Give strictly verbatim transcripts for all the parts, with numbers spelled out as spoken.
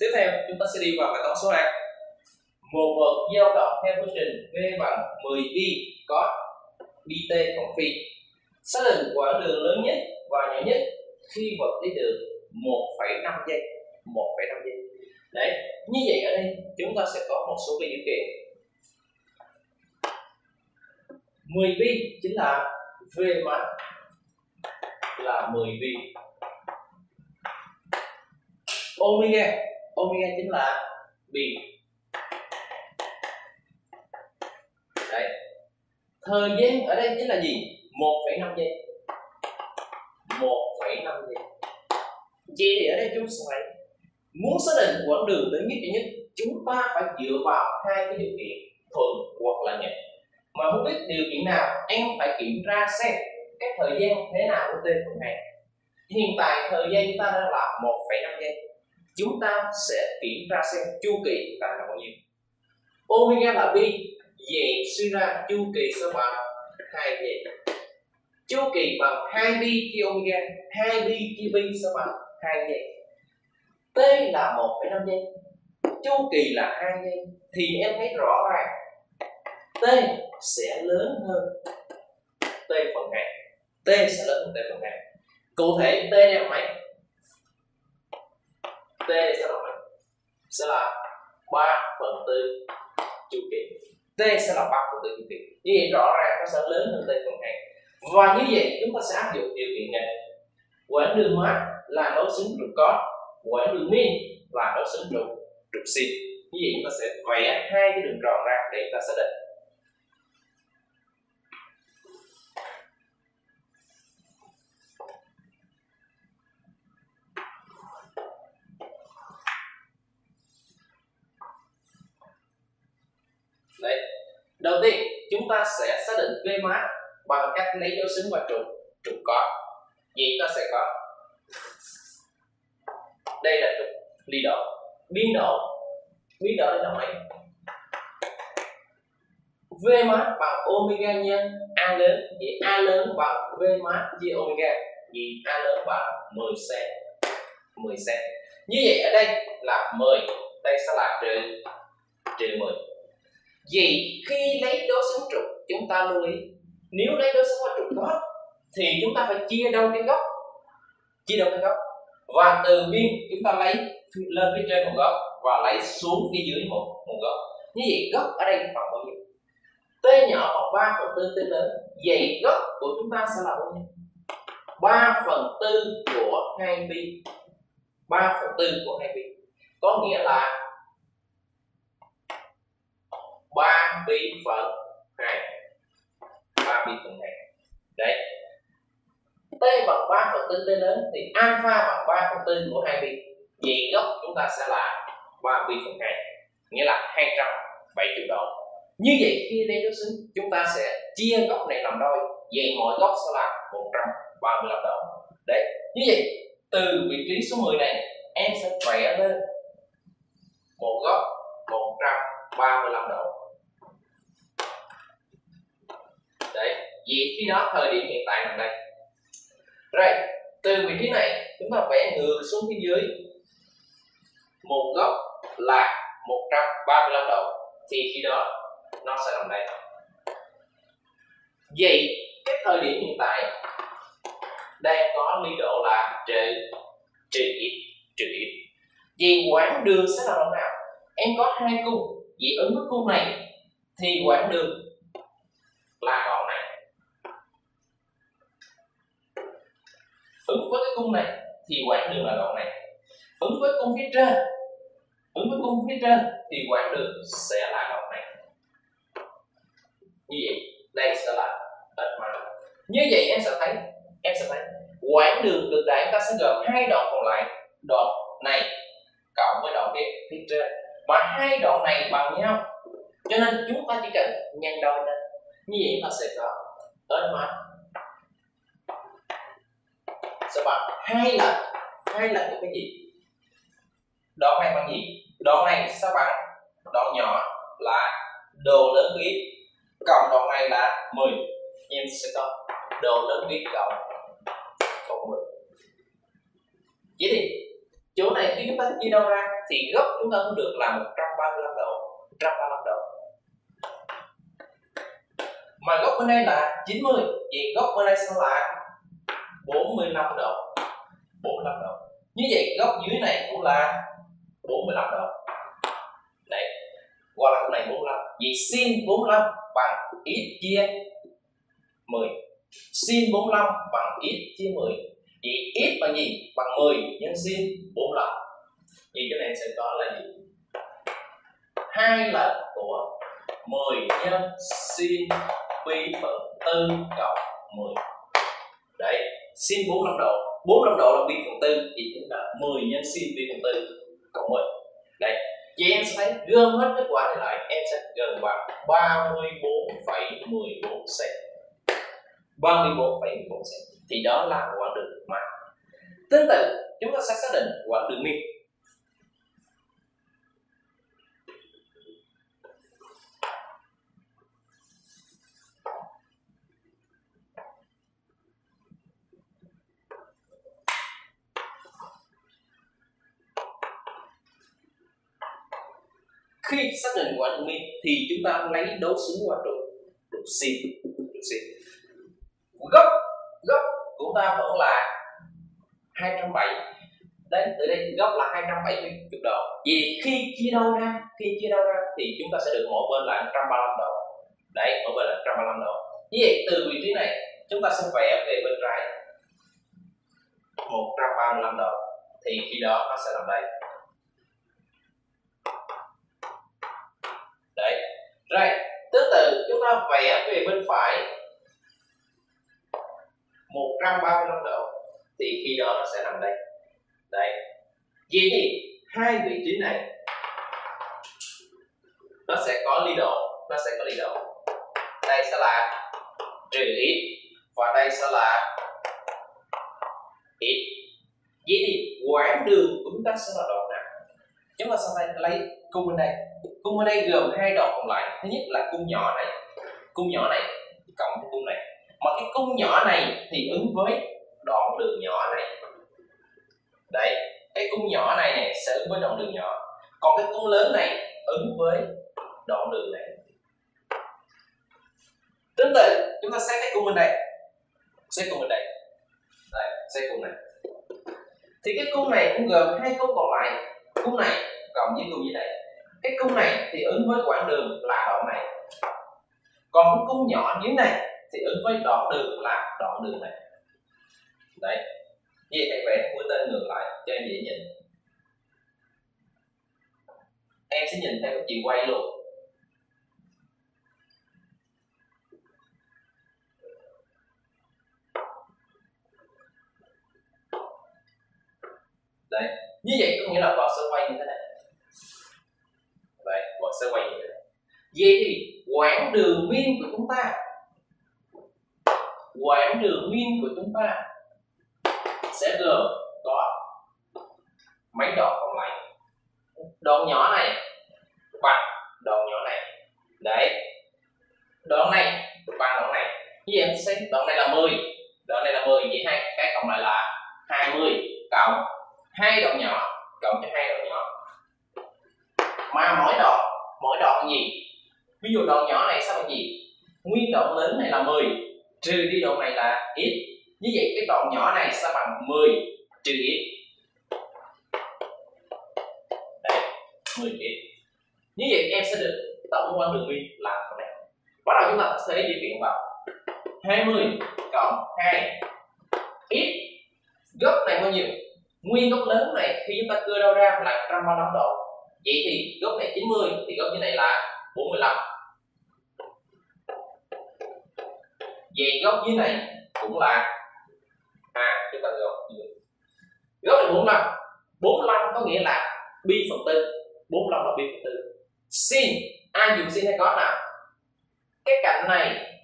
Tiếp theo chúng ta sẽ đi vào bài toán số hai. Một vật dao động theo phương trình V bằng mười pi có pi t cộng phi. Xác định quãng đường lớn nhất và nhỏ nhất khi vật đi được một phẩy năm giây. một phẩy năm giây. Đấy, như vậy ở đây chúng ta sẽ có một số cái điều kiện. mười pi chính là V max là mười pi. Omega, omega chính là pi. Đấy. Thời gian ở đây chính là gì? một phẩy năm giây. một phẩy năm giây. Vậy thì ở đây chúng phải muốn xác định quãng đường lớn nhất nhất chúng ta phải dựa vào hai cái điều kiện thuận hoặc là nghịch. Mà không biết điều kiện nào em phải kiểm tra xem các thời gian thế nào của tên phần này. Hiện tại thời gian chúng ta đang là một phẩy năm giây. Chúng ta sẽ kiểm tra xem chu kỳ ta là bao nhiêu. Omega là pi, vậy suy ra chu kỳ sẽ bằng hai giây. Chu kỳ bằng hai pi chia omega, hai pi chia pi sẽ bằng hai giây. T là một phẩy năm giây, chu kỳ là hai giây, thì em thấy rõ ràng T sẽ lớn hơn T phần hai. T sẽ lớn hơn T phần hai. Cụ thể T là mấy? T sẽ là mấy? Sẽ là ba phần tư chu kỳ. T sẽ là ba phần tư chu kỳ. Như vậy rõ ràng nó sẽ lớn hơn T phần hai. Và như vậy chúng ta sẽ áp dụng điều kiện này. Quãng đường max là đối xứng trục cos, quãng đường min là đối xứng trục trục sin. Như vậy chúng ta sẽ vẽ hai cái đường tròn ra để chúng ta xác định. Đấy. Đầu tiên chúng ta sẽ xác định V max bằng cách lấy dấu xứng và trục trục cos. Vậy ta sẽ có đây là trục ly độ, biên độ, biên độ đây là mấy? V max bằng omega nhân a lớn, vậy a lớn bằng V max chia omega, vậy a lớn bằng mười xăng-ti mét. Như vậy ở đây là mười, đây sẽ là trừ trừ mười. Vậy khi lấy đối xứng trục chúng ta lưu ý nếu lấy đối xứng trục cos thì chúng ta phải chia đâu cái góc, chia đâu cái góc và từ biên chúng ta lấy lên phía trên một góc và lấy xuống phía dưới một một góc. Như vậy góc ở đây bằng bao nhiêu? T nhỏ bằng ba phần tư t lớn, vậy góc của chúng ta sẽ là bao nhiêu? ba phần tư của hai pi, ba phần tư của hai pi có nghĩa là ba pi phần hai. ba pi phần hai. Đấy. T bằng ba phần tư t lớn thì alpha bằng ba phần tư của hai pi. Vậy góc chúng ta sẽ là ba pi phần hai, nghĩa là hai trăm bảy mươi độ. Như vậy khi lấy đối xứng chúng ta sẽ chia góc này làm đôi, vậy mỗi góc sẽ là một trăm ba mươi lăm độ. Đấy. Như vậy từ vị trí số mười này em sẽ vẽ lên một góc một trăm ba mươi lăm độ. Đấy, vì khi đó thời điểm hiện tại nằm đây. Rồi, từ vị trí này chúng ta vẽ ngược xuống phía dưới một góc là một trăm ba mươi lăm độ thì khi đó nó sẽ nằm đây. Vậy cái thời điểm hiện tại đang có ly độ là trừ trừ x trừ x. Vậy quãng đường sẽ là đoạn nào? Em có hai cung, vậy ứng với cung này thì quãng đường là đoạn này. Ứng với cái cung này thì quãng đường là đoạn này. Ứng với cung phía trên, ứng với cung phía trên thì quãng đường sẽ là đoạn này. Như vậy đây sẽ là x max. Như vậy em sẽ thấy, em sẽ thấy quãng đường cực đại chúng ta sẽ gồm hai đoạn còn lại, đoạn này cộng với đoạn kia phía trên. Và hai đoạn này bằng nhau cho nên chúng ta chỉ cần nhân đôi lên, như vậy ta sẽ có x max sẽ bằng hai lần, hai lần của cái gì? Đoạn này bằng gì? Đoạn này sẽ bằng đoạn nhỏ là đồ lớn viết cộng đoạn này là mười, em sẽ có đồ lớn viết cộng cộng mười. Vậy thì chỗ này khi chúng ta chia đâu ra thì góc chúng ta không được là một trăm ba mươi lăm độ, một trăm ba mươi lăm độ. Mà góc bên đây là chín mươi, vậy góc bên đây sẽ là bốn mươi lăm độ, bốn mươi lăm độ. Như vậy góc dưới này cũng là bốn mươi lăm độ. Đấy, qua là góc này bốn mươi lăm. Vậy sin bốn mươi lăm bằng x chia mười. Sin bốn mươi lăm bằng x chia mười. Vậy x bằng gì? Bằng mười nhân sin bốn mươi lăm. Vậy cái này sẽ có là gì? hai lần của mười nhân sin pi phần tư cộng mười. Đấy, sin bốn mươi lăm độ, bốn mươi lăm độ là pi phần tư thì chính là mười nhân sin pi phần tư cộng mười. Đấy, vậy em sẽ thấy gom hết kết quả này lại, em sẽ gần bằng ba mươi tư phẩy mười bốn xăng-ti-mét. ba mươi tư phẩy mười bốn xăng-ti-mét thì đó là quãng đường mà. Tương tự chúng ta sẽ xác định quãng đường miên. Khi xác định quãng đường miên thì chúng ta lấy đối xứng qua trục trục sin, trục sin. Góc góc của ta vẫn là hai trăm bảy mươi. Đến từ đây góc là hai trăm bảy mươi độ. Vì khi chia đôi ra, khi chia đôi ra thì chúng ta sẽ được mỗi bên là một trăm ba mươi lăm độ. Đấy, mỗi bên là một trăm ba mươi lăm độ. Như vậy từ vị trí này chúng ta sẽ vẽ về bên trái một trăm ba mươi lăm độ. Thì khi đó nó sẽ làm đây. Đấy. Rồi, tương tự chúng ta vẽ về bên phải một trăm ba mươi lăm độ thì khi đó nó sẽ nằm đây. Đấy. Vậy thì hai vị trí này nó sẽ có ly độ, nó sẽ có ly độ. Đây sẽ là trừ x và đây sẽ là x. Vậy thì quãng đường của chúng ta sẽ là đoạn nào? Chúng ta sẽ lấy cung bên đây. Cung ở đây gồm hai đoạn còn lại. Thứ nhất là cung nhỏ này, cung nhỏ này cộng với cung này. Mà cái cung nhỏ này thì ứng với đoạn đường nhỏ này. Đấy, cái cung nhỏ này, này sẽ ứng với đoạn đường nhỏ. Còn cái cung lớn này ứng với đoạn đường này. Tương tự chúng ta xét cái cung bên đây, xét cung bên đây, đây xét cung này. Thì cái cung này cũng gồm hai cung còn lại, cung này cộng với cung như này. Cái cung này thì ứng với quãng đường là đoạn này. Còn cái cung nhỏ dưới này thì ứng với đoạn đường là đoạn đường này. Đấy. Như vậy hãy vẽ mũi tên ngược lại cho em dễ nhìn. Em sẽ nhìn theo cái chiều quay luôn. Đấy. Như vậy có nghĩa là vỏ sẽ quay như thế này. Đấy, vỏ sẽ quay như thế này. Vậy thì quãng đường miên của chúng ta, quãng đường miên của chúng ta sẽ gồm có mấy đoạn còn lại. Đoạn nhỏ này bằng đoạn nhỏ này. Đấy. Đoạn này bằng đoạn này. Như vậy em sẽ đoạn này là mười, đoạn này là mười, vậy hai cái cộng lại là hai mươi cộng hai đoạn nhỏ cộng cho hai đoạn nhỏ. Mà mỗi đoạn, mỗi đoạn gì? Ví dụ đoạn nhỏ này sẽ bằng gì? Nguyên đoạn lớn này là mười, trừ đi đoạn này là x. Như vậy cái đoạn nhỏ này sẽ bằng mười trừ x. Đấy, mười trừ x. Như vậy em sẽ được tổng quãng đường miên là cái này. Bắt đầu chúng ta sẽ di chuyển vào hai mươi cộng hai x. Góc này bao nhiêu? Nguyên góc lớn này khi chúng ta cưa đâu ra là một trăm ba mươi lăm độ. Vậy thì góc này chín mươi thì góc như này là bốn mươi lăm. Vậy góc dưới này cũng là à chúng ta góc góc này bốn mươi lăm, bốn mươi lăm có nghĩa là pi phần tư, bốn mươi lăm là pi phần tư. Sin ai dùng sin hay có nào? Cái cạnh này,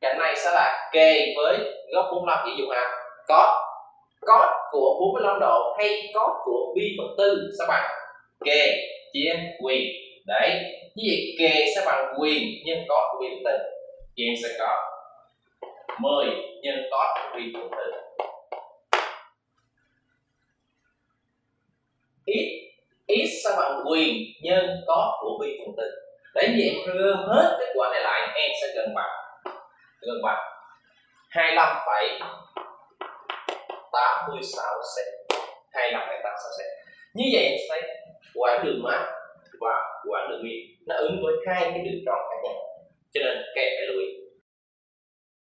cạnh này sẽ là kề với góc bốn mươi lăm, ví dụ nào? Có cos của bốn mươi lăm độ hay cos của pi phần tư sẽ bằng kề chia quyền. Đấy, như vậy kề sẽ bằng quyền nhân cos của pi phần tư. Vậy em sẽ có mười nhân cos của pi phần tư. X x toàn quyền nhân có của vi phân tinh. Để như vậy em đưa hết kết quả này lại, em sẽ gần bằng gần bằng hai mươi lăm phẩy tám mươi sáu xăng-ti-mét, hai mươi lăm phẩy tám mươi sáu xăng-ti-mét. Như vậy em sẽ quãng đường mát và quãng đường miệng nó ứng với hai cái đường tròn khác nhau, cho nên các em phải lưu ý.